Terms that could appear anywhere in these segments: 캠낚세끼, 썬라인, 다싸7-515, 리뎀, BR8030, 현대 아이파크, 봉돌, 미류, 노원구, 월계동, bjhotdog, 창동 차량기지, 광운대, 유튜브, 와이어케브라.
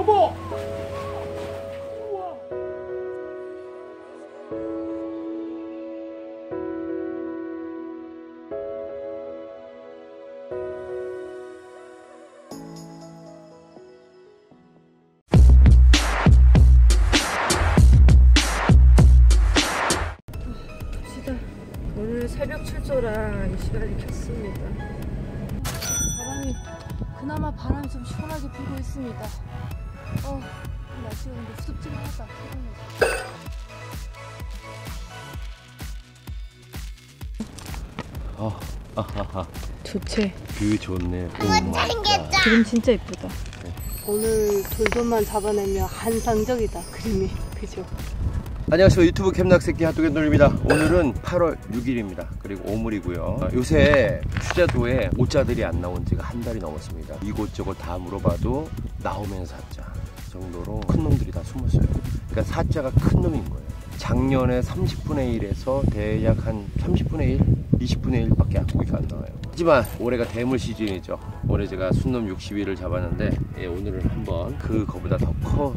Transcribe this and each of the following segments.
요거! 우와. 갑시다. 오늘 새벽 출조라 이 시간이 켰습니다. 바람이 그나마 바람이 좀 시원하게 불고 있습니다. 날씨가 근데 습지는 하다. 아하하. 좋지? 뷰 좋네. 잘생겼다. 그림 진짜 예쁘다. 네. 오늘 돌돔만 잡아내면 한상적이다. 그림이. 그죠? 안녕하세요. 유튜브 캠낚세끼 핫도그 놀입니다. 오늘은 8월 6일입니다. 그리고 오물이고요. 요새 수자도에 오짜들이 안 나온 지가 한 달이 넘었습니다. 이곳저곳 다 물어봐도 나오면 사자 정도로 큰 놈들이 다 숨었어요. 그러니까 사자가 큰 놈인 거예요. 작년에 30분의 1에서 대략 한 30분의 1, 20분의 1밖에 고기가 안 나와요. 하지만 올해가 대물 시즌이죠. 올해 제가 순놈 60일을 잡았는데 오늘은 한번 그거보다 더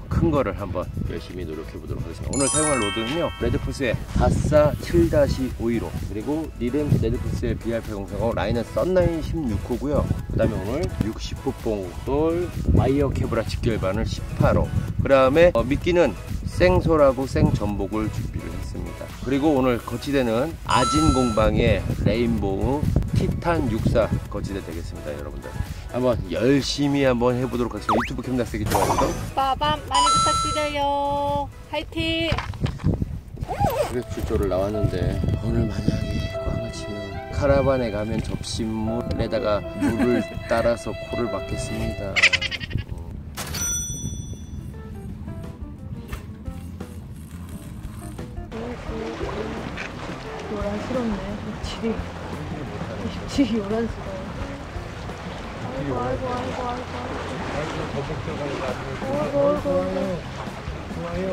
큰 거를 한번 열심히 노력해 보도록 하겠습니다. 오늘 사용할 로드는요, 레드풀스의 바싸 7-515 그리고 리뎀 레드풀스의 BR8040 라이너 썬라인 16호고요. 그 다음에 오늘 60호 봉돌 와이어케브라 직결반을 18호, 그 다음에 미끼는 생소라고 생전복을 준비를 했습니다. 그리고 오늘 거치대는 아진공방의 레인보우 티탄 64 거치대 되겠습니다. 여러분들 한번 열심히 한번 해보도록 하겠습니다. 유튜브 캠낚세끼 좋아하셔서 빠밤 많이 부탁드려요. 화이팅! 그래, 출조를 나왔는데 오늘 만약에 꽝을 치면 카라반에 가면 접시물에다가 물을 따라서 코를 막겠습니다. 요란스럽네. 입질이 요란스러워. 아이고 아이고 아이고 아이고 아이고.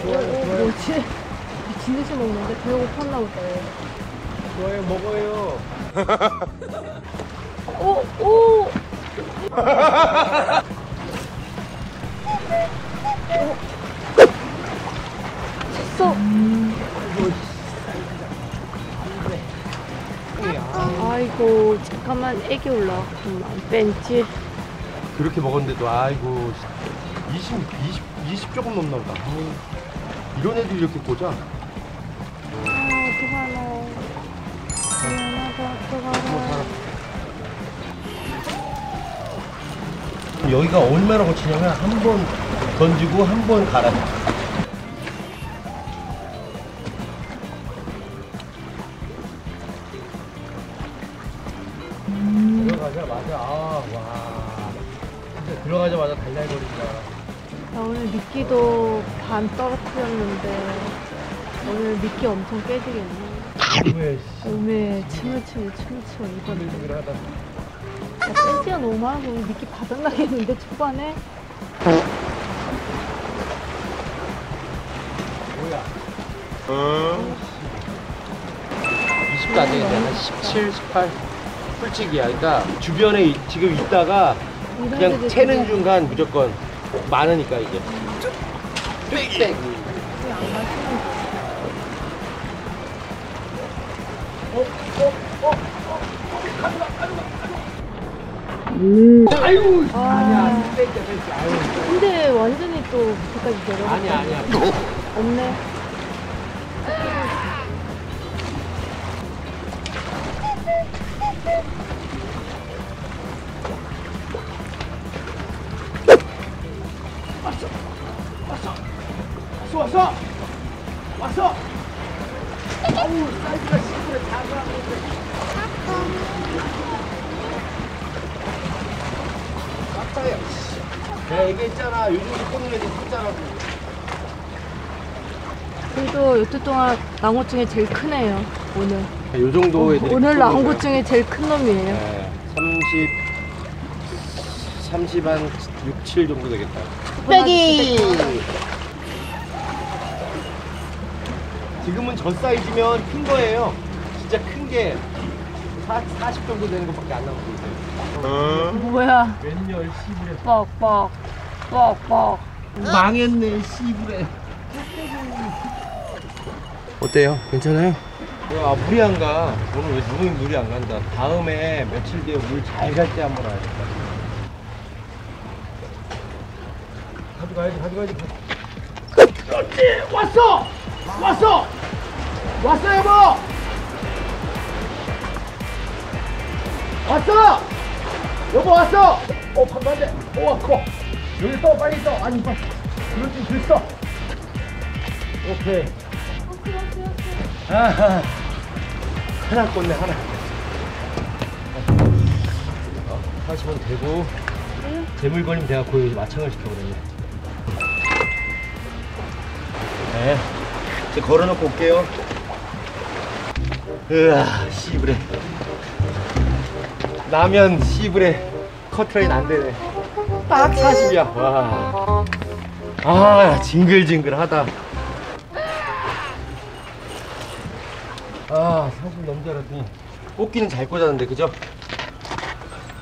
좋아요. 뭐지? 미친 듯이 먹는데 배고팠나 보다. 좋아요, 먹어요. 오! 오! 쳤어. 아이고 잠깐만, 애기 올라왔구만. 뺀지 그렇게 먹었는데도 아이고 20 조금 넘나 보다. 이런 애들 이렇게 꽂아. 아 어떡하노. 어떡하노. 여기가 얼마나 거치냐면 한 번 던지고 한 번 갈아. 들어가자마자 와 진짜 들어가자마자 달달거린다. 나 오늘 미끼도 반 떨어뜨렸는데 오늘 미끼 엄청 깨지겠네. 오메 치물치물 이거는 센치가 너무 많아서 오늘 미끼 바닥나겠는데 초반에. 뭐야? 응? 20도 안 되겠네. 한 17, 18 솔직히야. 그러니까 주변에 지금 있다가 그냥 채는 중간 무조건 많으니까 이게 빽빽. 아유 아니야. 근데 완전히 또 밑에까지 내려가. 아니야 없네. 왔어! 아우, 사이즈가 시골에 작아. 내가 얘기했잖아. 요즘 꼬는 애들 크잖아. 그래도 여태 동안 나온 것 중에 제일 큰 애예요, 오늘. 요 정도 애들. 오늘 나온 것 중에 제일 큰 놈이에요. 네, 30 한 6, 7 정도 되겠다. 빼기! 지금은 저 사이즈면 큰 거예요. 진짜 큰 게 40 정도 되는 것밖에 안 나오고 있어요. 뭐야? 웬열 시부에 뻑뻑. 뻑뻑. 망했네, 씨부레. 어때요? 괜찮아요? 아, 물이 안 가. 오늘 왜 누군지 물이 안 간다. 다음에 며칠 뒤에 물 잘 갈 때 한번 와야겠다. 가져가야지. 그렇지! 왔어! 왔어, 여보! 왔어! 여보, 왔어! 어, 반반대. 오, 커. 여기 떠, 빨리 떠. 아니, 빨리. 그렇지, 됐어. 오케이. 아하. 하나 꽂네, 하나. 다시 한번 대고. 제 물건이면 내가 거의 마창을 시켜버렸네. 네. 이제 걸어놓고 올게요. 으아, 씨부레. 라면, 씨부레. 커트라인 안 되네. 딱 40이야. 와. 아, 징글징글하다. 아, 40 넘은 줄 알았더니 뽑기는 잘 꽂았는데, 그죠?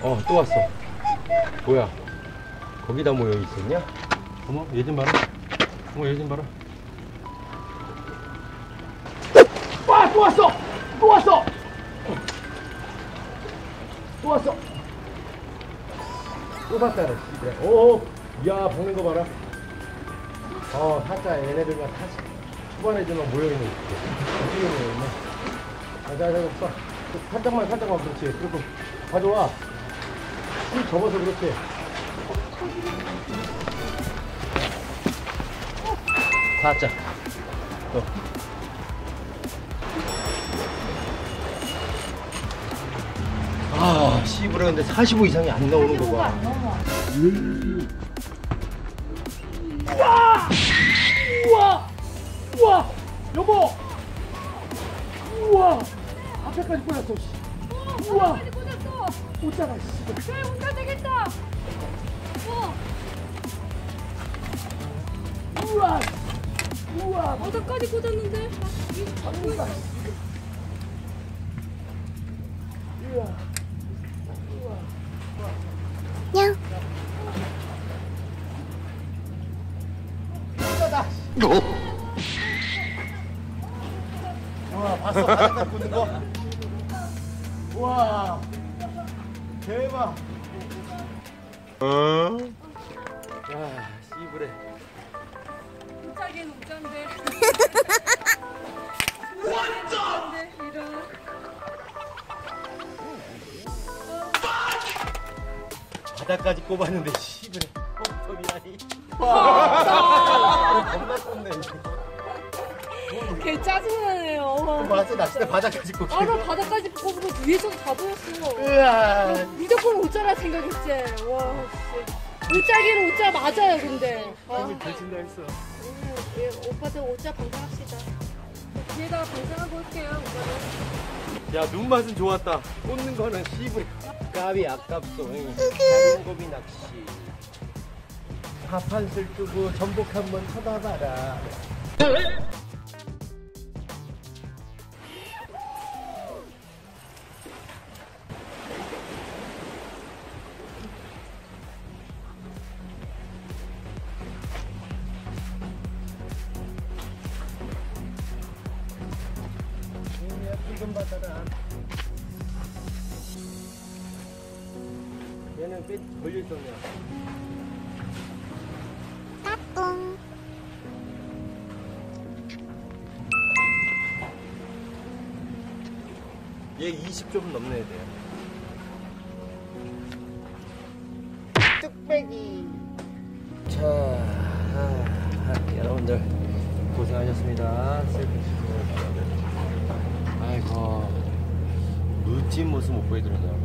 어, 또 왔어. 뭐야? 거기다 모여 있었냐? 어머, 얘 좀 봐라. 와, 또 왔어! 또 봤다네. 그래. 오, 야, 보는 거 봐라. 어, 사자 얘네들과 사자. 초반에 좀 모여있는 거. 자자자, 오빠 살짝만 그렇지. 그리고 가져와. 힘 접어서 그렇지. 가자. 또. 아, 씨부라. 근데 45 이상이 안 나오는 거 봐. 우와, 여보. 우와. 앞에까지 꽂았어. 우와! 앞에까지 꽂았어! 오짜가, 씨. 그래, 온다 되겠다! 우와! 바닥까지 꽂았는데? 우와! 냥! 오짜다! 와, 봤어? 바닥까지 꽂는 거? 와, 대박. 어? 야, 씨부레. 웅짜기는 웅짠데. 완전! 이런. 바닥까지 꼽았는데, 씨부레. 꼼짝이라니. 와, 겁나 꼽네. 개 짜증나네요. 맞아, 나 진짜 바닥까지 꽂고. 아, 나 바닥까지 꽂고 위에서 다 보였어. 으아. 무조건 오짜라 생각했지. 와, 오짜기는 오짜 맞아요, 근데. 형이 배신다 했어. 예, 오빠들 오짜 방장합시다. 뒤에다가 방장하고 올게요, 오빠는. 야, 눈맛은 좋았다. 꽂는 거는 씨부리. 까비 아깝소. 장고비 낚시. 밥 한 술 뜨고 전복 한번 쳐다봐라. 얘는 꽤 걸려있었네요. 따뚱. 얘 20 좀 넘네야 돼요. 뚝배기. 자, 여러분들 고생하셨습니다. 아이고, 멋진 모습 못 보여드렸네요.